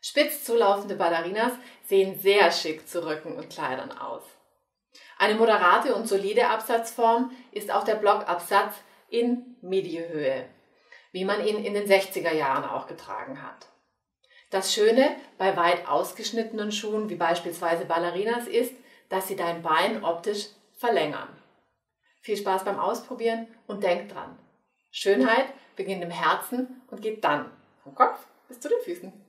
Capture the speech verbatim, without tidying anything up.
Spitz zulaufende Ballerinas sehen sehr schick zu Röcken und Kleidern aus. Eine moderate und solide Absatzform ist auch der Blockabsatz in Midihöhe, wie man ihn in den sechziger Jahren auch getragen hat. Das Schöne bei weit ausgeschnittenen Schuhen, wie beispielsweise Ballerinas, ist, dass sie dein Bein optisch verlängern. Viel Spaß beim Ausprobieren und denk dran: Schönheit beginnt im Herzen und geht dann vom Kopf bis zu den Füßen.